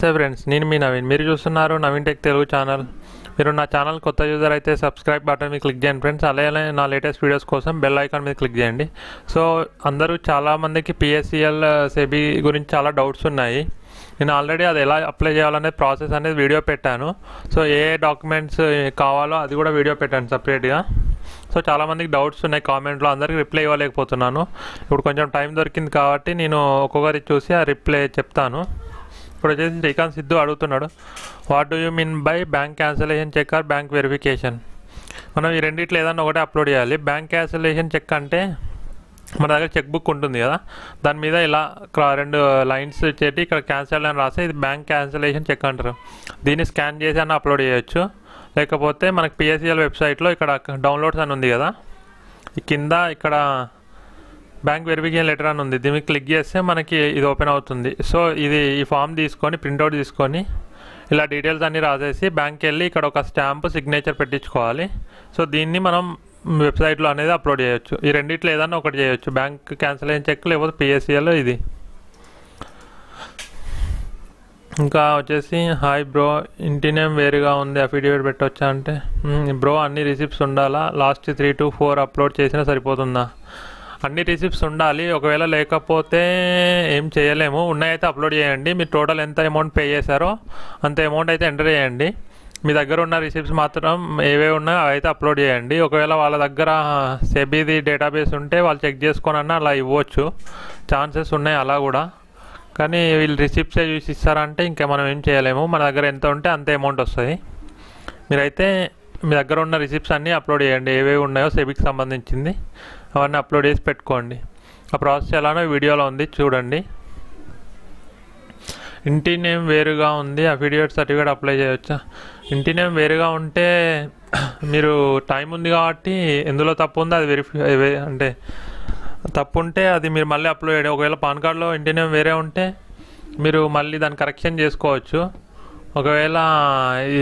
Hey friends, Neen Naveen. Meer chustunnaro Naveen Tech Telugu Channel. Meeru na channel kotta user aithe subscribe button mi click cheyandi friends. Alagane na latest videos kosam bell icon mi click cheyandi. So andaru chaala mandiki PACL SEBI gurinchi chaala doubts unnayi. Nenu already adi ela apply cheyalane process anedi video pettanu. So e documents kavalo adi kuda video pettanu separate ga. So chaala mandiki doubts unnayi comment lo andariki reply ivvalekapotunnanu. Ippudu koncham time dorikindi kabatti nenu okkokari chusi aa reply cheptanu. Srikanth Sidhu adugutunnadu, what do you mean by bank cancellation check or bank verification? మనం ఈ రెండిట్లో ఏదన్నా ఒకటి upload చేయాలి. Bank cancellation check అంటే మన దగ్గర cheque book ఉంటుంది కదా, దాని మీద ఇలా రెండు లైన్స్ చేసి ఇక్కడ క్యాన్సల్ అని రాస్తే ఇది బ్యాంక్ క్యాన్సలేషన్ చెక్ అంటారు. దీన్ని స్కాన్ చేసి అన్న అప్లోడ్ చేయొచ్చు. లేకపోతే మనకు PACL వెబ్సైట్లో ఇక్కడ డౌన్లోడ్స్ అని ఉంది కదా, కింద ఇక్కడ బ్యాంక్ వెరిఫికేషన్ లెటర్ అని ఉంది. దీన్ని క్లిక్ చేస్తే మనకి ఇది ఓపెన్ అవుతుంది. సో ఇది ఈ ఫామ్ తీసుకొని ప్రింట్అవుట్ తీసుకొని ఇలా డీటెయిల్స్ అన్నీ రాసేసి బ్యాంక్కి వెళ్ళి ఇక్కడ ఒక స్టాంప్ సిగ్నేచర్ పెట్టించుకోవాలి. సో దీన్ని మనం వెబ్సైట్లో అనేది అప్లోడ్ చేయొచ్చు. ఈ రెండిట్లో ఏదన్నా ఒకటి చేయొచ్చు, బ్యాంక్ క్యాన్సలేషన్ చెక్ లేకపోతే PACL ఇది. ఇంకా వచ్చేసి హాయ్ బ్రో, ఇంటి నేమ్ వేరుగా ఉంది, అఫిడేవిట్ పెట్టొచ్చా అంటే బ్రో అన్ని రిసిప్ట్స్ ఉండాలా? లాస్ట్ 3 to 4 అప్లోడ్ చేసినా సరిపోతుందా? అన్ని రిసిప్ట్స్ ఉండాలి. ఒకవేళ లేకపోతే ఏం చేయలేము. ఉన్నాయైతే అప్లోడ్ చేయండి. మీరు టోటల్ ఎంత అమౌంట్ పే చేశారో అంత అమౌంట్ అయితే ఎంటర్ చేయండి. మీ దగ్గర ఉన్న రిసిప్ట్స్ మాత్రం ఏవే ఉన్నాయో అవైతే అప్లోడ్ చేయండి. ఒకవేళ వాళ్ళ దగ్గర SEBIది డేటాబేస్ ఉంటే వాళ్ళు చెక్ చేసుకోనన్నా అలా ఇవ్వచ్చు, ఛాన్సెస్ ఉన్నాయి అలా కూడా. కానీ వీళ్ళు రిసిప్ట్సే చూసి ఇస్తారంటే ఇంకా మనం ఏం చేయలేము. మన దగ్గర ఎంత ఉంటే అంత అమౌంట్ వస్తుంది. మీరైతే మీ దగ్గర ఉన్న రిసిప్ట్స్ అన్నీ అప్లోడ్ చేయండి, ఏవేవి ఉన్నాయో SEBIకి సంబంధించింది అవన్నీ అప్లోడ్ చేసి పెట్టుకోండి. ఆ ప్రాసెస్ ఎలానో వీడియోలో ఉంది చూడండి. ఇంటి నేమ్ వేరుగా ఉంది, అఫిడేవిట్ సర్టిఫికేట్ అప్లై చేయొచ్చా? ఇంటి నేమ్ వేరుగా ఉంటే మీరు టైం ఉంది కాబట్టి ఎందులో తప్పు ఉందో అది అంటే తప్పు ఉంటే అది మీరు మళ్ళీ అప్లోడ్ చేయండి. ఒకవేళ పాన్ కార్డులో ఇంటి నేమ్ వేరే ఉంటే మీరు మళ్ళీ దాన్ని కరెక్షన్ చేసుకోవచ్చు. ఒకవేళ ఈ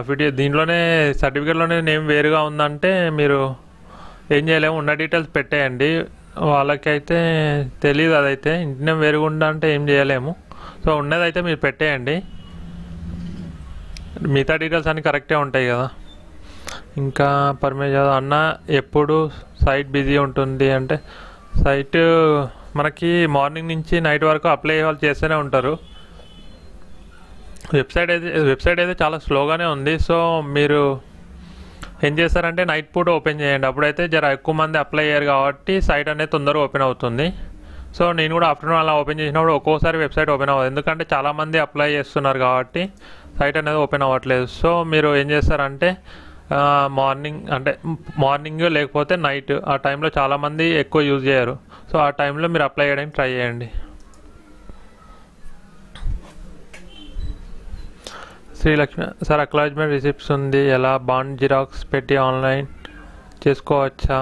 అఫిడేవిట్ దీంట్లోనే సర్టిఫికేట్లోనే నేమ్ వేరుగా ఉందంటే మీరు ఏం చేయలేము, ఉన్న డీటెయిల్స్ పెట్టేయండి. వాళ్ళకైతే తెలియదు అదైతే, ఇంటి నేమ్ వేరుగుండా అంటే ఏం చేయలేము. సో ఉన్నదైతే మీరు పెట్టేయండి, మిగతా డీటెయిల్స్ అన్నీ కరెక్టే ఉంటాయి కదా. ఇంకా పర్మిట్ అన్న ఎప్పుడు సైట్ బిజీ ఉంటుంది అంటే సైట్ మనకి మార్నింగ్ నుంచి నైట్ వరకు అప్లై వాళ్ళు చేస్తూనే ఉంటారు. వెబ్సైట్ అయితే చాలా స్లోగానే ఉంది. సో మీరు ఏం చేస్తారంటే నైట్ పూట ఓపెన్ చేయండి, అప్పుడైతే జర ఎక్కువ మంది అప్లై అయ్యారు కాబట్టి సైట్ అనేది తొందరగా ఓపెన్ అవుతుంది. సో నేను కూడా ఆఫ్టర్నూన్ అలా ఓపెన్ చేసినప్పుడు ఒక్కోసారి వెబ్సైట్ ఓపెన్ అవ్వదు, ఎందుకంటే చాలామంది అప్లై చేస్తున్నారు కాబట్టి సైట్ అనేది ఓపెన్ అవ్వట్లేదు. సో మీరు ఏం చేస్తారంటే మార్నింగ్ లేకపోతే నైట్ ఆ టైంలో చాలామంది ఎక్కువ యూజ్ చేయరు. సో ఆ టైంలో మీరు అప్లై చేయడానికి ట్రై చేయండి. శ్రీలక్ష్మి సార్, అక్నాలెడ్జ్మెంట్ రిసిప్ట్స్ ఉంది, ఎలా బాండ్ జిరాక్స్ పెట్టి ఆన్లైన్ చేసుకోవచ్చా?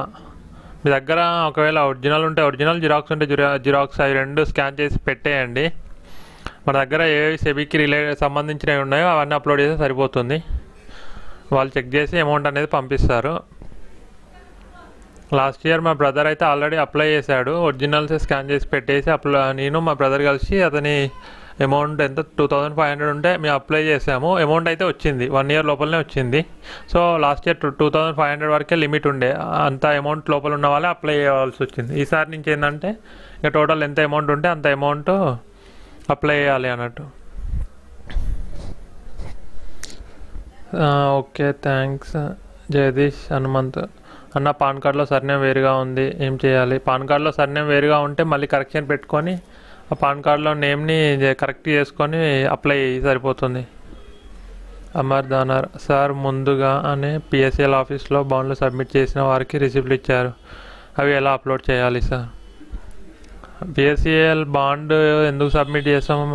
మీ దగ్గర ఒకవేళ ఒరిజినల్ ఉంటే ఒరిజినల్, జిరాక్స్ ఉంటే జిరాక్స్, అవి రెండు స్కాన్ చేసి పెట్టేయండి. మన దగ్గర ఏ SEBIకి సంబంధించినవి ఉన్నాయో అవన్నీ అప్లోడ్ చేస్తే సరిపోతుంది. వాళ్ళు చెక్ చేసి అమౌంట్ అనేది పంపిస్తారు. లాస్ట్ ఇయర్ మా బ్రదర్ అయితే ఆల్రెడీ అప్లై చేశాడు, ఒరిజినల్స్ స్కాన్ చేసి పెట్టేసి నేను మా బ్రదర్ కలిసి అతని అమౌంట్ ఎంత 2500 ఉంటే మేము అప్లై చేసాము. అమౌంట్ అయితే వచ్చింది, 1 year లోపలనే వచ్చింది. సో లాస్ట్ ఇయర్ 2500 వరకే లిమిట్ ఉండే, అంత అమౌంట్ లోపల ఉన్న వాళ్ళే అప్లై చేయాల్సి వచ్చింది. ఈసారి నుంచి ఏంటంటే ఇంకా టోటల్ ఎంత అమౌంట్ ఉంటే అంత అమౌంట్ అప్లై చేయాలి అన్నట్టు. Okay thanks. జగదీష్ హనుమంత్ అన్న, పాన్ కార్డులో సర్నేమ్ వేరుగా ఉంది, ఏం చేయాలి? పాన్ కార్డులో సర్నేమ్ వేరుగా ఉంటే మళ్ళీ కరెక్షన్ పెట్టుకొని ఆ పాన్ కార్డులో నేమ్ని కరెక్ట్ చేసుకొని అప్లై చేయి సరిపోతుంది. అమర్ దానార్ సార్, ముందుగానే PACL ఆఫీస్లో బాండ్లు సబ్మిట్ చేసిన వారికి రిసిప్ట్లు ఇచ్చారు, అవి ఎలా అప్లోడ్ చేయాలి సార్? PACL బాండ్ ఎందుకు సబ్మిట్ చేసాము,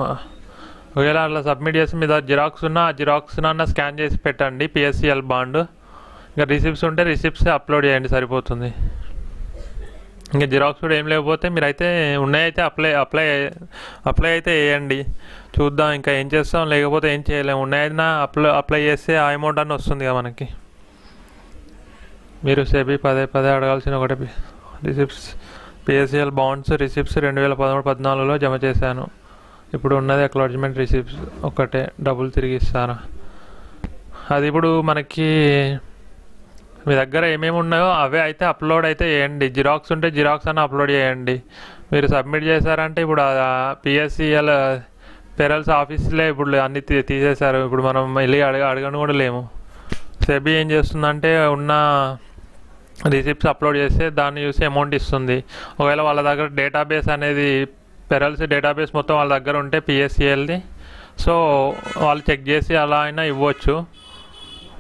ఒకవేళ అలా సబ్మిట్ చేసి మీద జిరాక్స్ ఉన్నా ఆ జిరాక్స్నన్నా స్కాన్ చేసి పెట్టండి PACL బాండ్. ఇంకా రిసిప్ట్స్ ఉంటే రిసిప్ట్స్ అప్లోడ్ చేయండి సరిపోతుంది. ఇంకా జిరాక్స్ కూడా ఏం లేకపోతే మీరైతే ఉన్నాయైతే అప్లై అయితే వేయండి. చూద్దాం ఇంకా ఏం చేస్తాం, లేకపోతే ఏం చేయలేము. ఉన్నాయైనా అప్లై చేస్తే ఆ అమౌంట్ అని వస్తుంది కదా మనకి. మీరు SEBI పదే అడగాల్సిన ఒకటి రిసిప్ట్స్ PACL బాండ్స్ రిసిప్ట్స్ 2013-14లో జమ చేశాను, ఇప్పుడు ఉన్నది అక్నాలెడ్జ్‌మెంట్ రిసీప్ట్స్ ఒకటే డబుల్ తిరిగి ఇస్తాను. అది ఇప్పుడు మనకి మీ దగ్గర ఏమేమి ఉన్నాయో అవే అయితే అప్లోడ్ అయితే చేయండి. జిరాక్స్ ఉంటే జిరాక్స్ అని అప్లోడ్ చేయండి. మీరు సబ్మిట్ చేశారంటే ఇప్పుడు పిఎస్సిఎల్ పెరల్స్ ఆఫీస్లే ఇప్పుడు అన్ని తీసేశారు. ఇప్పుడు మనం వెళ్ళి అడగను కూడా లేము. సెబీ ఏం చేస్తుందంటే ఉన్న రిసిప్ట్స్ అప్లోడ్ చేస్తే దాన్ని చూసి అమౌంట్ ఇస్తుంది. ఒకవేళ వాళ్ళ దగ్గర డేటాబేస్ అనేది పెరల్స్ డేటాబేస్ మొత్తం వాళ్ళ దగ్గర ఉంటే పిఎస్సిఎల్ది, సో వాళ్ళు చెక్ చేసి అలా అయినా ఇవ్వచ్చు.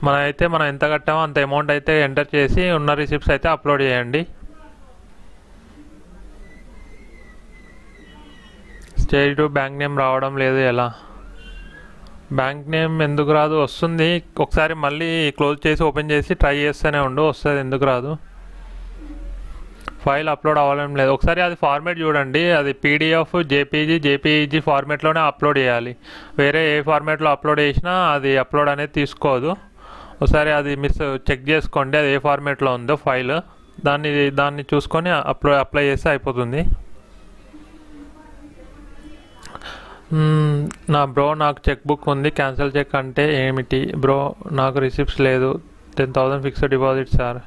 మనమైతే మనం ఎంత కట్టామో అంత అమౌంట్ అయితే ఎంటర్ చేసి ఉన్న రిసిప్ట్స్ అయితే అప్లోడ్ చేయండి. స్టేజ్ 2 బ్యాంక్ నేమ్ రావడం లేదు. ఎలా బ్యాంక్ నేమ్ ఎందుకు రాదు? వస్తుంది. ఒకసారి మళ్ళీ క్లోజ్ చేసి ఓపెన్ చేసి ట్రై చేస్తూనే ఉండు, వస్తుంది. ఎందుకు రాదు? ఫైల్ అప్లోడ్ అవ్వడం లేదు. ఒకసారి అది ఫార్మేట్ చూడండి. అది పీడిఎఫ్, జేపీజీ, జేపీఈజీ ఫార్మేట్లోనే అప్లోడ్ చేయాలి. వేరే ఏ ఫార్మేట్లో అప్లోడ్ చేసినా అది అప్లోడ్ అనేది తీసుకోదు. ఒకసారి అది మీరు చెక్ చేసుకోండి అది ఏ ఫార్మేట్లో ఉందో ఫైల్, దాన్ని చూసుకొని అప్లై చేస్తే అయిపోతుంది. నా బ్రో నాకు చెక్ బుక్ ఉంది, క్యాన్సిల్ చెక్ అంటే ఏమిటి? బ్రో నాకు రిసిప్ట్స్ లేదు. 10,000 ఫిక్స్డ్ డిపాజిట్ సార్.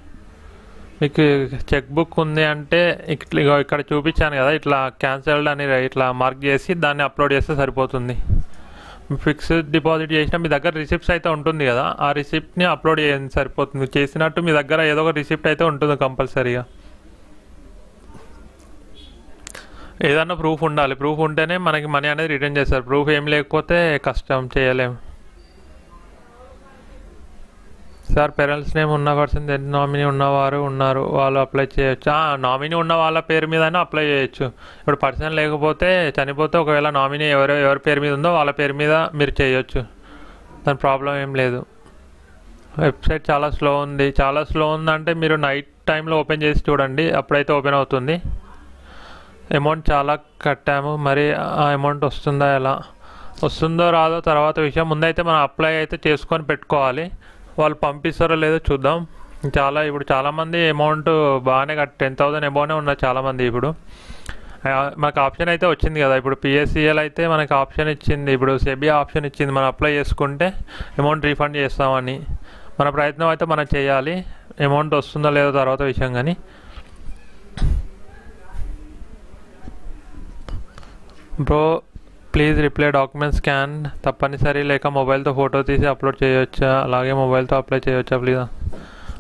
మీకు చెక్ బుక్ ఉంది అంటే ఇక్కడ చూపించాను కదా, ఇట్లా క్యాన్సిల్డ్ అని ఇట్లా మార్క్ చేసి దాన్ని అప్లోడ్ చేస్తే సరిపోతుంది. ఫిక్స్డ్ డిపాజిట్ చేసినా మీ దగ్గర రిసిప్ట్స్ అయితే ఉంటుంది కదా, ఆ రిసిప్ట్ని అప్లోడ్ చేయండి సరిపోతుంది. చేసినట్టు మీ దగ్గర ఏదో ఒక రిసిప్ట్ అయితే ఉంటుంది కంపల్సరీగా. ఏదన్నా ప్రూఫ్ ఉండాలి. ప్రూఫ్ ఉంటేనే మనకి మనీ అనేది రిటర్న్ చేస్తారు. ప్రూఫ్ ఏం లేకపోతే కష్టం, చేయలేము సార్. పేరెంట్స్ నేమ్ ఉన్న పర్సన్ ఎంత నామినీ ఉన్నవారు ఉన్నారు వాళ్ళు అప్లై చేయొచ్చు. నామినీ ఉన్న వాళ్ళ పేరు మీద అయినా అప్లై చేయొచ్చు. ఇప్పుడు పర్సన్ లేకపోతే చనిపోతే ఒకవేళ నామినీ ఎవరి పేరు మీద ఉందో వాళ్ళ పేరు మీద మీరు చేయొచ్చు. దాని ప్రాబ్లం ఏం లేదు. వెబ్సైట్ చాలా స్లో ఉంది. చాలా స్లో ఉందంటే మీరు నైట్ టైంలో ఓపెన్ చేసి చూడండి, అప్పుడైతే ఓపెన్ అవుతుంది. అమౌంట్ చాలా కట్టాము, మరి ఆ అమౌంట్ వస్తుందా? ఎలా వస్తుందో రాదో తర్వాత విషయం. ముందైతే మనం అప్లై అయితే చేసుకొని పెట్టుకోవాలి. వాళ్ళు పంపిస్తారో లేదో చూద్దాం. ఇప్పుడు చాలామంది అమౌంట్ బాగానే 10,000 అబోనే ఉన్నారు చాలామంది. ఇప్పుడు మనకు ఆప్షన్ అయితే వచ్చింది కదా, ఇప్పుడు పిఎస్సిఎల్ అయితే మనకు ఆప్షన్ ఇచ్చింది, ఇప్పుడు సెబీ ఆప్షన్ ఇచ్చింది మనం అప్లై చేసుకుంటే అమౌంట్ రీఫండ్ చేస్తామని. మన ప్రయత్నం అయితే మనం చేయాలి. అమౌంట్ వస్తుందో లేదో తర్వాత విషయం. కానీ bro please reply document scan తప్పనిసరి లేక మొబైల్తో ఫోటో తీసి అప్లోడ్ చేయొచ్చా? అలాగే మొబైల్తో అప్లై చేయొచ్చా ప్లీజ్?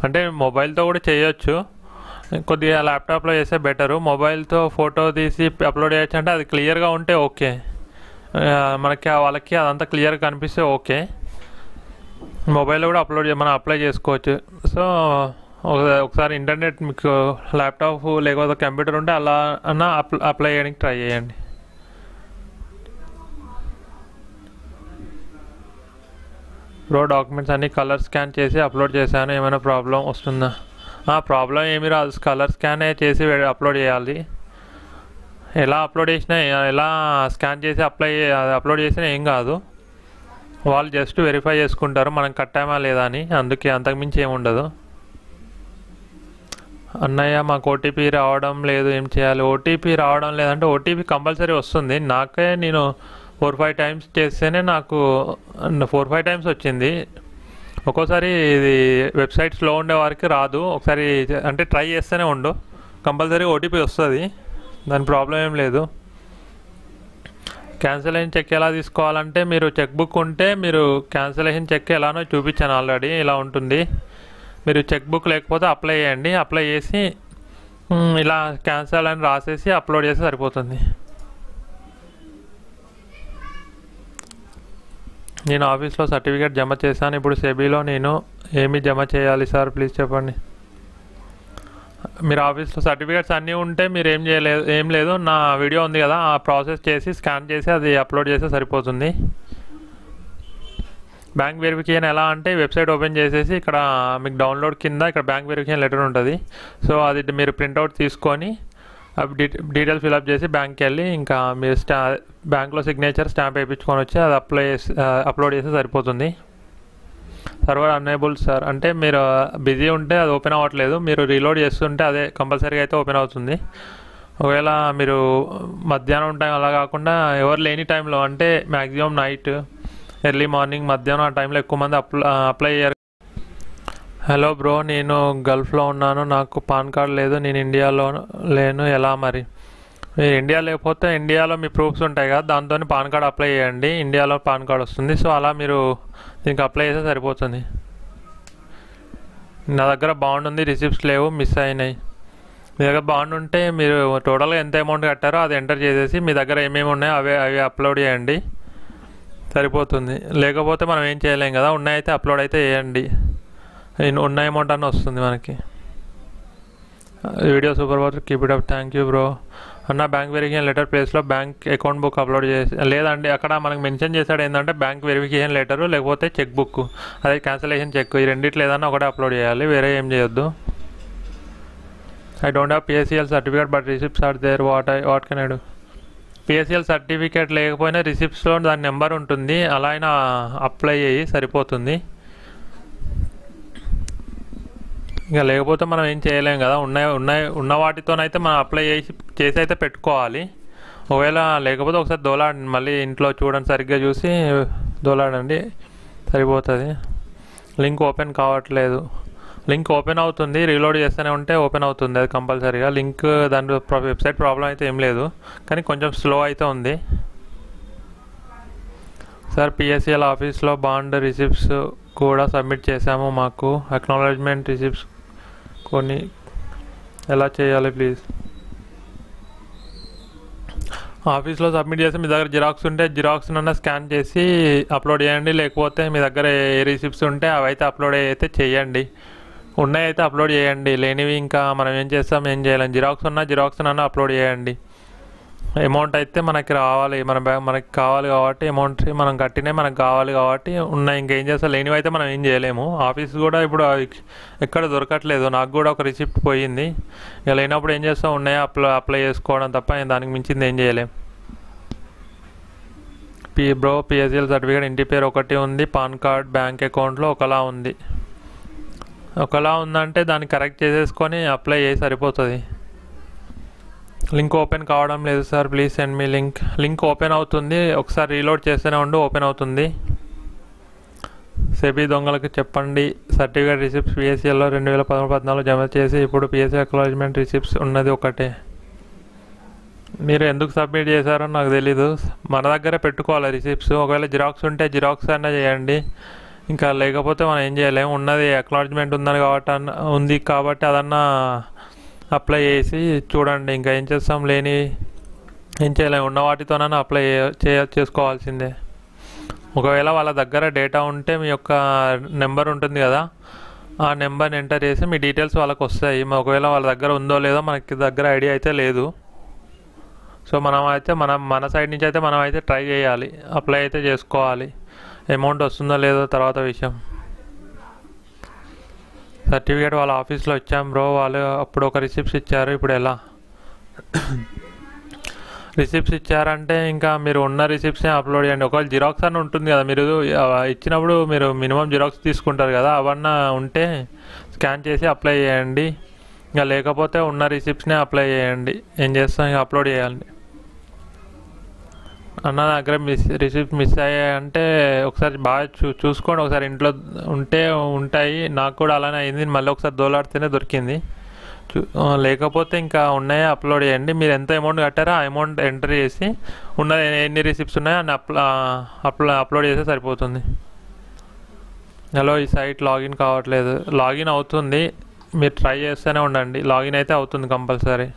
అంటే మొబైల్తో కూడా చేయొచ్చు, కొద్దిగా ల్యాప్టాప్లో చేస్తే బెటరు. మొబైల్తో ఫోటో తీసి అప్లోడ్ చేయొచ్చు అంటే అది క్లియర్గా ఉంటే ఓకే, మనకి వాళ్ళకి అదంతా క్లియర్గా కనిపిస్తే ఓకే. మొబైల్లో కూడా మనం అప్లై చేసుకోవచ్చు. సో ఒకసారి ఇంటర్నెట్ మీకు ల్యాప్టాప్ లేకపోతే కంప్యూటర్ ఉంటే అలా అన్నా అప్లై చేయడానికి ట్రై చేయండి. బ్రో డాక్యుమెంట్స్ అన్ని కలర్ స్కాన్ చేసి అప్లోడ్ చేశాను, ఏమైనా ప్రాబ్లం వస్తుందా? ప్రాబ్లం ఏమి రాదు, కలర్ స్కానే చేసి అప్లోడ్ చేయాలి. ఎలా అప్లోడ్ చేసినా ఎలా స్కాన్ చేసి అప్లోడ్ చేసినా ఏం కాదు. వాళ్ళు జస్ట్ వెరిఫై చేసుకుంటారు మనం కట్టామా లేదా అని, అందుకే అంతకుమించి ఏముండదు. అన్నయ్య మాకు ఓటీపీ రావడం లేదు, ఏం చేయాలి? ఓటీపీ రావడం లేదంటే ఓటీపీ కంపల్సరీ వస్తుంది. నేను 4-5 టైమ్స్ చేస్తేనే నాకు 4-5 టైమ్స్ వచ్చింది. ఒక్కోసారి ఇది వెబ్సైట్ స్లో ఉండే వారికి రాదు. ఒకసారి అంటే ట్రై చేస్తూనే ఉండు, కంపల్సరీ ఓటీపీ వస్తుంది, దాని ప్రాబ్లం ఏం లేదు. క్యాన్సిలేషన్ చెక్ ఎలా తీసుకోవాలంటే మీరు చెక్ బుక్ ఉంటే మీరు క్యాన్సిలేషన్ చెక్ ఎలానో చూపించాను ఆల్రెడీ, ఇలా ఉంటుంది. మీరు చెక్ బుక్ లేకపోతే అప్లై చేయండి. అప్లై చేసి ఇలా క్యాన్సిల్ అని రాసేసి అప్లోడ్ చేస్తే సరిపోతుంది. నేను ఆఫీస్లో సర్టిఫికేట్ జమ చేశాను, ఇప్పుడు సెబీలో నేను ఏమి జమ చేయాలి సార్ ప్లీజ్ చెప్పండి? మీరు ఆఫీస్లో సర్టిఫికేట్స్ అన్నీ ఉంటే మీరు ఏం లేదు నా వీడియో ఉంది కదా, ఆ ప్రాసెస్ చేసి స్కాన్ చేసి అది అప్లోడ్ చేస్తే సరిపోతుంది. బ్యాంక్ వెరిఫికేషన్ ఎలా అంటే వెబ్సైట్ ఓపెన్ చేసేసి ఇక్కడ మీకు డౌన్లోడ్ కింద ఇక్కడ బ్యాంక్ వెరిఫికేషన్ లెటర్ ఉంటుంది. సో అది మీరు ప్రింట్అవుట్ తీసుకొని డీటెయిల్స్ ఫిల్అప్ చేసి బ్యాంక్కి వెళ్ళి ఇంకా మీరు బ్యాంక్లో సిగ్నేచర్ స్టాంప్ వేయించుకొని వచ్చి అది అప్లోడ్ చేస్తే సరిపోతుంది. సర్వర్ అనేబుల్ సార్ అంటే మీరు బిజీ ఉంటే అది ఓపెన్ అవ్వట్లేదు, మీరు రీలోడ్ చేస్తుంటే అదే కంపల్సరీగా అయితే ఓపెన్ అవుతుంది. ఒకవేళ మీరు మధ్యాహ్నం టైం అలా కాకుండా ఎవరు లేని టైంలో అంటే మ్యాక్సిమం నైట్ ఎర్లీ మార్నింగ్ మధ్యాహ్నం ఆ టైంలో ఎక్కువ మంది అప్లై చేయరు. హలో బ్రో, నేను గల్ఫ్లో ఉన్నాను, నాకు పాన్ కార్డ్ లేదు, నేను ఇండియాలో లేను, ఎలా మరి? మీరు ఇండియా లేకపోతే ఇండియాలో మీ ప్రూఫ్స్ ఉంటాయి కదా, దాంతో పాన్ కార్డ్ అప్లై చేయండి, ఇండియాలో పాన్ కార్డ్ వస్తుంది. సో అలా మీరు దీనికి అప్లై చేస్తే సరిపోతుంది. నా దగ్గర బాండ్ ఉంది, రిసిప్ట్స్ లేవు, మిస్ అయినాయి. మీ దగ్గర బాండ్ ఉంటే మీరు టోటల్గా ఎంత అమౌంట్ కట్టారో అది ఎంటర్ చేసేసి మీ దగ్గర ఏమేమి ఉన్నాయో అవి అప్లోడ్ చేయండి, సరిపోతుంది. లేకపోతే మనం ఏం చేయలేం కదా, ఉన్నాయైతే అప్లోడ్ అయితే చేయండి, ఉన్న అమౌంట్ అని వస్తుంది మనకి. Video super work, keep it up, thank you bro. అన్న బ్యాంక్ వెరిఫికేషన్ లెటర్ ప్లేస్లో బ్యాంక్ అకౌంట్ బుక్ అప్లోడ్ చేసి లేదండి, అక్కడ మనకు మెన్షన్ చేశాడు ఏంటంటే బ్యాంక్ వెరిఫికేషన్ లెటరు లేకపోతే చెక్ బుక్, అదే క్యాన్సలేషన్ చెక్, ఈ రెండిట్లో ఏదన్నా ఒకటే అప్లోడ్ చేయాలి, వేరే ఏం చేయొద్దు. I don't have PACL certificate but receipts are there, what can I do? PACL certificate లేకపోయినా రిసిప్ట్స్లో దాని నెంబర్ ఉంటుంది, అలా అయినా అప్లై చేయి సరిపోతుంది. ఇంకా లేకపోతే మనం ఏం చేయలేం కదా, ఉన్న వాటితోనైతే మనం అప్లై చేసి అయితే పెట్టుకోవాలి. ఒకవేళ లేకపోతే ఒకసారి దోలాడండి, మళ్ళీ ఇంట్లో చూడండి, సరిగ్గా చూసి దోలాడండి, సరిపోతుంది. లింక్ ఓపెన్ కావట్లేదు, లింక్ ఓపెన్ అవుతుంది, రీలోడ్ చేస్తూనే ఉంటే ఓపెన్ అవుతుంది, అది కంపల్సరీగా లింక్. దాని వెబ్సైట్ ప్రాబ్లం అయితే ఏం లేదు, కానీ కొంచెం స్లో అయితే ఉంది. సార్ PACL ఆఫీస్లో బాండ్ రిసిప్ట్స్ కూడా సబ్మిట్ చేసాము, మాకు అక్నాలెడ్జ్మెంట్ రిసిప్ట్స్ కొన్ని ఎలా చేయాలి ప్లీజ్? ఆఫీస్లో సబ్మిట్ చేసి మీ దగ్గర జిరాక్స్ ఉంటే జిరాక్స్నన్నా స్కాన్ చేసి అప్లోడ్ చేయండి, లేకపోతే మీ దగ్గర ఏ రిసిప్ట్స్ ఉంటే అవి అయితే అప్లోడ్ అయితే చేయండి, ఉన్నాయి అయితే అప్లోడ్ చేయండి, లేనివి ఇంకా మనం ఏం చేస్తాం, ఏం చేయలేం. జిరాక్స్ ఉన్నా జిరాక్స్నన్నా అప్లోడ్ చేయండి. అమౌంట్ అయితే మనకి రావాలి, మనకి కావాలి కాబట్టి అమౌంట్ మనం కట్టినే మనకు కావాలి కాబట్టి ఉన్నాయి, ఇంకేం చేస్తా. లేనివి అయితే మనం ఏం చేయలేము. ఆఫీస్ కూడా ఇప్పుడు ఎక్కడ దొరకట్లేదు, నాకు కూడా ఒక రిసిప్ట్ పోయింది, ఇక లేనప్పుడు ఏం చేస్తాం, ఉన్నాయా అప్లై చేసుకోవడం తప్ప దానికి మించింది ఏం చేయలేము. బ్రో PACL సర్టిఫికేట్ ఇంటి పేరు ఒకటి ఉంది, పాన్ కార్డ్ బ్యాంక్ అకౌంట్లో ఒకలా ఉంది, ఒకలా ఉందంటే దాన్ని కరెక్ట్ చేసేసుకొని అప్లై చేసి సరిపోతుంది. లింక్ ఓపెన్ కావడం లేదు sir, please send me link. Link open అవుతుంది, ఒకసారి రీలోడ్ చేస్తూనే ఉండు, ఓపెన్ అవుతుంది. SEBI దొంగలకు చెప్పండి, సర్టిఫికేట్ రిసిప్ట్స్ PACLలో 2013-14 జమ చేసి ఇప్పుడు PACL అక్నాలెడ్జ్మెంట్ రిసిప్ట్స్ ఉన్నది ఒకటే. మీరు ఎందుకు సబ్మిట్ చేశారో నాకు తెలీదు, మన దగ్గరే పెట్టుకోవాలి రిసిప్ట్స్. ఒకవేళ జిరాక్స్ ఉంటే జిరాక్స్ అయినా చేయండి, ఇంకా లేకపోతే మనం ఏం చేయలేము. ఉన్నది అక్నాలెడ్జ్మెంట్ ఉన్నది కాబట్టి ఉంది కాబట్టి అదన్నా అప్లై చేసి చూడండి, ఇంకా ఏం చేస్తాం. లేని ఏం చేయలేము, ఉన్న వాటితోనైనా అప్లై చేసుకోవాల్సిందే. ఒకవేళ వాళ్ళ దగ్గర డేటా ఉంటే మీ యొక్క నెంబర్ ఉంటుంది కదా, ఆ నెంబర్ని ఎంటర్ చేసి మీ డీటెయిల్స్ వాళ్ళకి వస్తాయి. ఒకవేళ వాళ్ళ దగ్గర ఉందో లేదో మనకి దగ్గర ఐడియా అయితే లేదు. సో మన సైడ్ నుంచి అయితే మనం అయితే ట్రై చేయాలి, అప్లై అయితే చేసుకోవాలి. అమౌంట్ వస్తుందో లేదో తర్వాత విషయం. సర్టిఫికేట్ వాళ్ళ ఆఫీస్లో ఇచ్చాం బ్రో, వాళ్ళు అప్పుడు ఒక రిసిప్ట్స్ ఇచ్చారు, ఇప్పుడు ఎలా? రిసిప్ట్స్ ఇచ్చారంటే ఇంకా మీరు ఉన్న రిసిప్ట్సే అప్లోడ్ చేయండి. ఒకవేళ జిరాక్స్ అని ఉంటుంది కదా, మీరు ఇచ్చినప్పుడు మీరు మినిమం జిరాక్స్ తీసుకుంటారు కదా, అవన్నీ ఉంటే స్కాన్ చేసి అప్లై చేయండి. ఇంకా లేకపోతే ఉన్న రిసిప్ట్స్నే అప్లై చేయండి, ఏం చేస్తాం ఇంకా అప్లోడ్ చేయండి. అన్న దగ్గర రిసిప్ట్ మిస్ అయ్యాయంటే ఒకసారి బాగా చూసుకోండి, ఒకసారి ఇంట్లో ఉంటే ఉంటాయి. నాకు కూడా అలానే అయింది, మళ్ళీ ఒకసారి దోలాడితేనే దొరికింది. లేకపోతే ఇంకా ఉన్నాయో అప్లోడ్ చేయండి. మీరు ఎంత అమౌంట్ కట్టారో ఆ అమౌంట్ ఎంటర్ చేసి ఉన్న ఎన్ని రిసిప్ట్స్ ఉన్నాయో అని అప్లోడ్ చేస్తే సరిపోతుంది. హలో, ఈ సైట్ లాగిన్ కావట్లేదు. లాగిన్ అవుతుంది, మీరు ట్రై చేస్తూనే ఉండండి, లాగిన్ అయితే అవుతుంది కంపల్సరీ.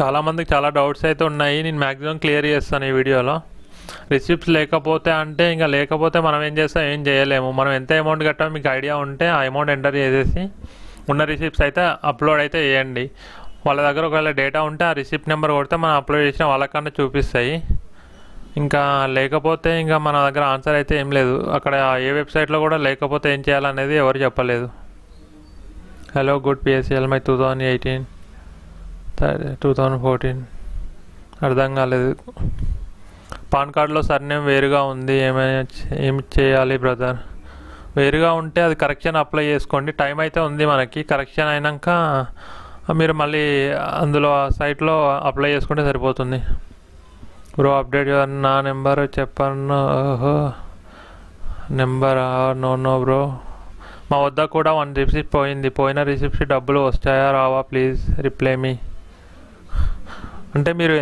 చాలామందికి చాలా డౌట్స్ అయితే ఉన్నాయి, నేను మ్యాక్సిమం క్లియర్ చేస్తాను ఈ వీడియోలో. రిసిప్ట్స్ లేకపోతే అంటే ఇంకా లేకపోతే మనం ఏం చేస్తాం, ఏం చేయలేము. మనం ఎంత అమౌంట్ కట్టామో మీకు ఐడియా ఉంటే ఆ అమౌంట్ ఎంటర్ చేసేసి ఉన్న రిసిప్ట్స్ అయితే అప్లోడ్ అయితే చేయండి. వాళ్ళ దగ్గర ఒకవేళ డేటా ఉంటే ఆ రిసిప్ట్ నెంబర్ కొడితే మనం అప్లోడ్ చేసిన వాళ్ళకన్నా చూపిస్తాయి. ఇంకా లేకపోతే ఇంకా మన దగ్గర ఆన్సర్ అయితే ఏం లేదు, అక్కడ ఏ వెబ్సైట్లో కూడా లేకపోతే ఏం చేయాలనేది ఎవరు చెప్పలేదు. హలో గుడ్ PACL మై 2018 2014 అర్థం కాలేదు. పాన్ కార్డులో సర్నేమ్ వేరుగా ఉంది, ఏమైనా ఏమి చేయాలి బ్రదర్? వేరుగా ఉంటే అది కరెక్షన్ అప్లై చేసుకోండి. టైం అయితే ఉంది మనకి, కరెక్షన్ అయినాక మీరు మళ్ళీ అందులో సైట్లో అప్లై చేసుకుంటే సరిపోతుంది. బ్రో అప్డేట్ నా నెంబర్ చెప్పాను. ఓహో నెంబర్ నో నో బ్రో, మా వద్ద కూడా 1 రిసిప్ట్ పోయింది. పోయిన రిసిప్ట్ డబ్బులు వస్తాయా రావా? Please reply me. అంటే మీరు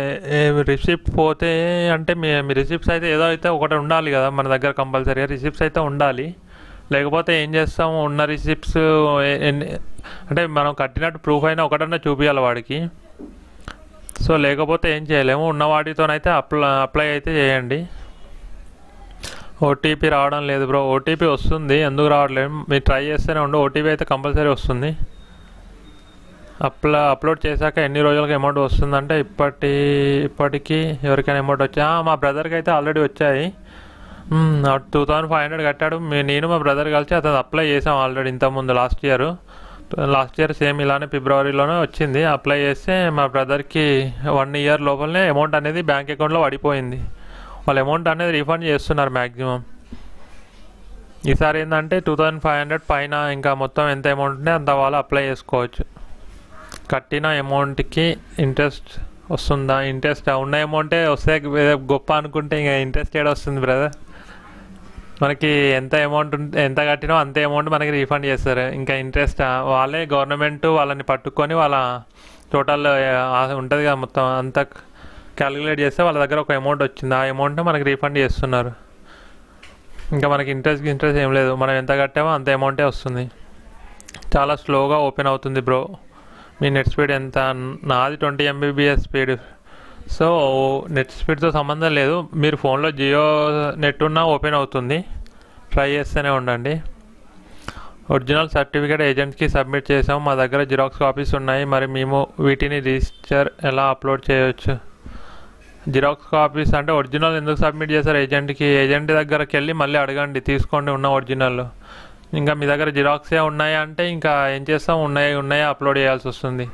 రిసిప్ట్ పోతే అంటే మీ రిసిప్ట్స్ అయితే ఏదో అయితే ఒకటి ఉండాలి కదా మన దగ్గర, కంపల్సరీగా రిసిప్ట్స్ అయితే ఉండాలి. లేకపోతే ఏం చేస్తాము, ఉన్న రిసిప్ట్స్ అంటే మనం కట్టినట్టు ప్రూఫ్ అయినా ఒకటన్నా చూపించాలి వాడికి. సో లేకపోతే ఏం చేయలేము, ఉన్న వాటితోనైతే అప్లై అయితే చేయండి. ఓటీపీ రావడం లేదు బ్రో. ఓటీపీ వస్తుంది, ఎందుకు రావట్లేదు? మీరు ట్రై చేస్తేనే ఉండు, ఓటీపీ అయితే కంపల్సరీ వస్తుంది. అప్లోడ్ చేశాక ఎన్ని రోజులకు అమౌంట్ వస్తుందంటే ఇప్పటికీ ఎవరికైనా అమౌంట్ వచ్చా? మా బ్రదర్కి అయితే ఆల్రెడీ వచ్చాయి. 2500 కట్టాడు. నేను మా బ్రదర్ కలిసి అతను అప్లై చేసాం ఆల్రెడీ ఇంతకుముందు. లాస్ట్ ఇయర్ సేమ్ ఇలానే ఫిబ్రవరిలోనే వచ్చింది. అప్లై చేస్తే మా బ్రదర్కి 1 year లోపలనే అమౌంట్ అనేది బ్యాంక్ అకౌంట్లో పడిపోయింది. వాళ్ళు అమౌంట్ అనేది రిఫండ్ చేస్తున్నారు మ్యాక్సిమం. ఈసారి ఏంటంటే 2500 పైన ఇంకా మొత్తం ఎంత అమౌంట్ ఉంటే అంత వాళ్ళు అప్లై చేసుకోవచ్చు. కట్టిన అమౌంట్కి ఇంట్రెస్ట్ వస్తుందా? ఇంట్రెస్ట్ ఉన్న అమౌంటే వస్తే గొప్ప అనుకుంటే ఇంకా ఇంట్రెస్ట్ ఏడ వస్తుంది బ్రదర్? మనకి ఎంత అమౌంట్ ఎంత కట్టినా అంతే అమౌంట్ మనకి రీఫండ్ చేస్తారు. ఇంకా ఇంట్రెస్ట్ వాళ్ళే గవర్నమెంట్ వాళ్ళని పట్టుకొని వాళ్ళ టోటల్ ఉంటుంది కదా మొత్తం అంతా క్యాలిక్యులేట్ చేస్తే వాళ్ళ దగ్గర ఒక అమౌంట్ వచ్చింది, ఆ అమౌంట్ని మనకి రీఫండ్ చేస్తున్నారు. ఇంకా మనకి ఇంట్రెస్ట్ ఏం లేదు, మనం ఎంత కట్టామో అంత అమౌంటే వస్తుంది. చాలా స్లోగా ఓపెన్ అవుతుంది బ్రో. మీ నెట్ స్పీడ్ ఎంత? నాది 20 MBps స్పీడ్. సో నెట్ స్పీడ్తో సంబంధం లేదు, మీరు ఫోన్లో జియో నెట్ ఉన్నా ఓపెన్ అవుతుంది. ట్రై చేస్తూనే ఉండండి. ఒరిజినల్ సర్టిఫికేట్ ఏజెంట్కి సబ్మిట్ చేసాము, మా దగ్గర జిరాక్స్ కాపీస్ ఉన్నాయి. మరి మేము వీటిని రిజిస్టర్ ఎలా అప్లోడ్ చేయవచ్చు? జిరాక్స్ కాపీస్ అంటే ఒరిజినల్ ఎందుకు సబ్మిట్ చేశారు ఏజెంట్కి? ఏజెంట్ దగ్గరకి వెళ్ళి మళ్ళీ అడగండి, తీసుకోండి ఉన్న ఒరిజినల్. ఇంకా మీ దగ్గర జిరాక్సే ఉన్నాయా అంటే ఇంకా ఏం చేస్తాం, ఉన్నాయా అప్లోడ్ చేయాల్సి వస్తుంది.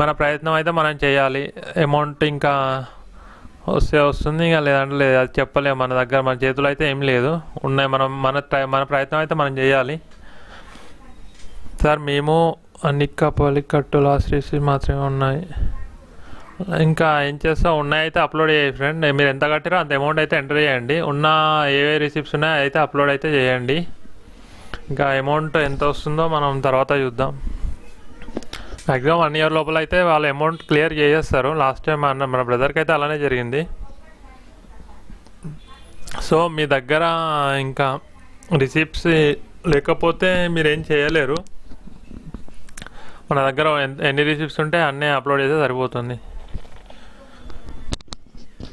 మన ప్రయత్నం అయితే మనం చేయాలి. అమౌంట్ ఇంకా వస్తే వస్తుంది, ఇంకా లేదంటే లేదు, అది చెప్పలేము. మన దగ్గర మన చేతులు అయితే ఏం లేదు, ఉన్నాయి. మన ప్రయత్నం అయితే మనం చేయాలి సార్. మేము అన్నిక్క పలికట్టు లాస్ట్ రిసీప్ట్ మాత్రమే ఉన్నాయి, ఇంకా ఏం చేస్తాం, ఉన్నాయైతే అప్లోడ్ చేయండి ఫ్రెండ్. మీరు ఎంత కట్టారో అంత అమౌంట్ అయితే ఎంటర్ చేయండి, ఉన్న ఏవే రిసిప్ట్స్ ఉన్నాయో అయితే అప్లోడ్ అయితే చేయండి. ఇంకా అమౌంట్ ఎంత వస్తుందో మనం తర్వాత చూద్దాం. మ్యాక్సిమం 1 year లోపల అయితే వాళ్ళ అమౌంట్ క్లియర్ చేసేస్తారు. లాస్ట్ టైం మన బ్రదర్కి అయితే అలానే జరిగింది. సో మీ దగ్గర ఇంకా రిసిప్ట్స్ లేకపోతే మీరేం చేయలేరు. మన దగ్గర ఎన్ని రిసిప్ట్స్ ఉంటే అన్నీ అప్లోడ్ చేస్తే సరిపోతుంది.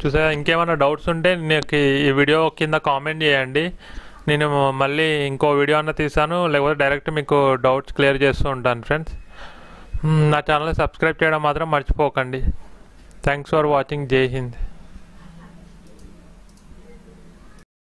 చూసారా, ఇంకేమైనా డౌట్స్ ఉంటే నాకు ఈ వీడియో కింద కామెంట్ చేయండి. నేను మళ్ళీ ఇంకో వీడియో అన్న తీసాను, లేకపోతే డైరెక్ట్ మీకు డౌట్స్ క్లియర్ చేస్తూ ఉంటాను ఫ్రెండ్స్. నా ఛానల్ని సబ్స్క్రైబ్ చేయడం మాత్రం మర్చిపోకండి. Thanks for watching. జై హింద్.